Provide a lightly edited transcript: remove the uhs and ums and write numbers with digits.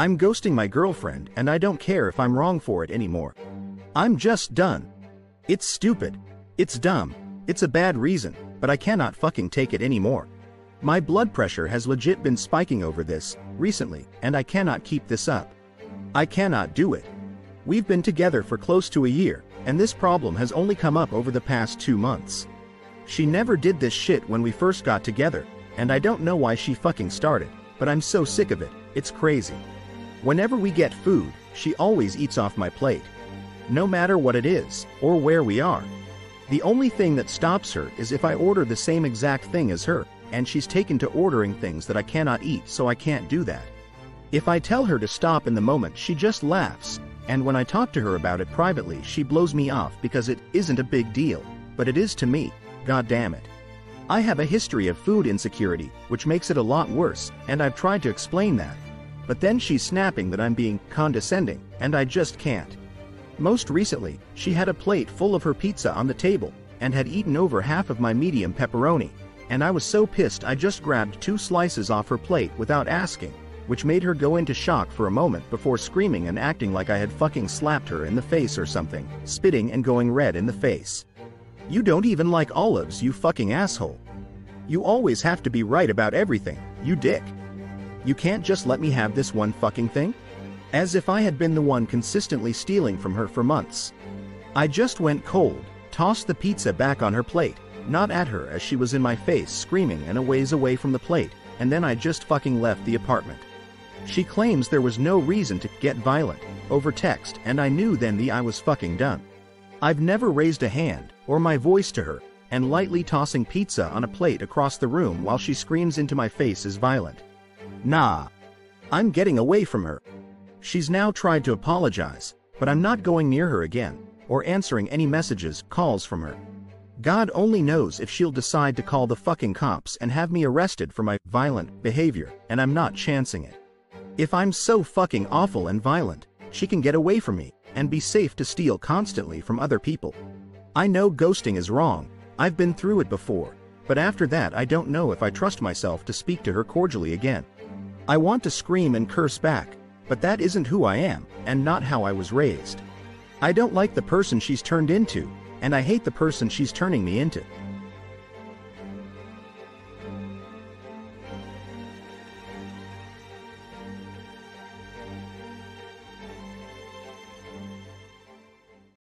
I'm ghosting my girlfriend and I don't care if I'm wrong for it anymore. I'm just done. It's stupid. It's dumb. It's a bad reason, but I cannot fucking take it anymore. My blood pressure has legit been spiking over this, recently, and I cannot keep this up. I cannot do it. We've been together for close to a year, and this problem has only come up over the past 2 months. She never did this shit when we first got together, and I don't know why she fucking started, but I'm so sick of it, it's crazy. Whenever we get food, she always eats off my plate. No matter what it is, or where we are. The only thing that stops her is if I order the same exact thing as her, and she's taken to ordering things that I cannot eat, so I can't do that. If I tell her to stop in the moment, she just laughs, and when I talk to her about it privately, she blows me off because it isn't a big deal, but it is to me, god damn it. I have a history of food insecurity, which makes it a lot worse, and I've tried to explain that. But then she's snapping that I'm being condescending, and I just can't. Most recently, she had a plate full of her pizza on the table, and had eaten over half of my medium pepperoni, and I was so pissed I just grabbed 2 slices off her plate without asking, which made her go into shock for a moment before screaming and acting like I had fucking slapped her in the face or something, spitting and going red in the face. You don't even like olives, you fucking asshole. You always have to be right about everything, you dick. You can't just let me have this one fucking thing? As if I had been the one consistently stealing from her for months. I just went cold, tossed the pizza back on her plate, not at her as she was in my face screaming and a ways away from the plate, and then I just fucking left the apartment. She claims there was no reason to get violent, over text, and I knew then that I was fucking done. I've never raised a hand, or my voice to her, and lightly tossing pizza on a plate across the room while she screams into my face is violent. Nah. I'm getting away from her. She's now tried to apologize, but I'm not going near her again, or answering any messages, calls from her. God only knows if she'll decide to call the fucking cops and have me arrested for my violent behavior, and I'm not chancing it. If I'm so fucking awful and violent, she can get away from me, and be safe to steal constantly from other people. I know ghosting is wrong, I've been through it before, but after that I don't know if I trust myself to speak to her cordially again. I want to scream and curse back, but that isn't who I am, and not how I was raised. I don't like the person she's turned into, and I hate the person she's turning me into.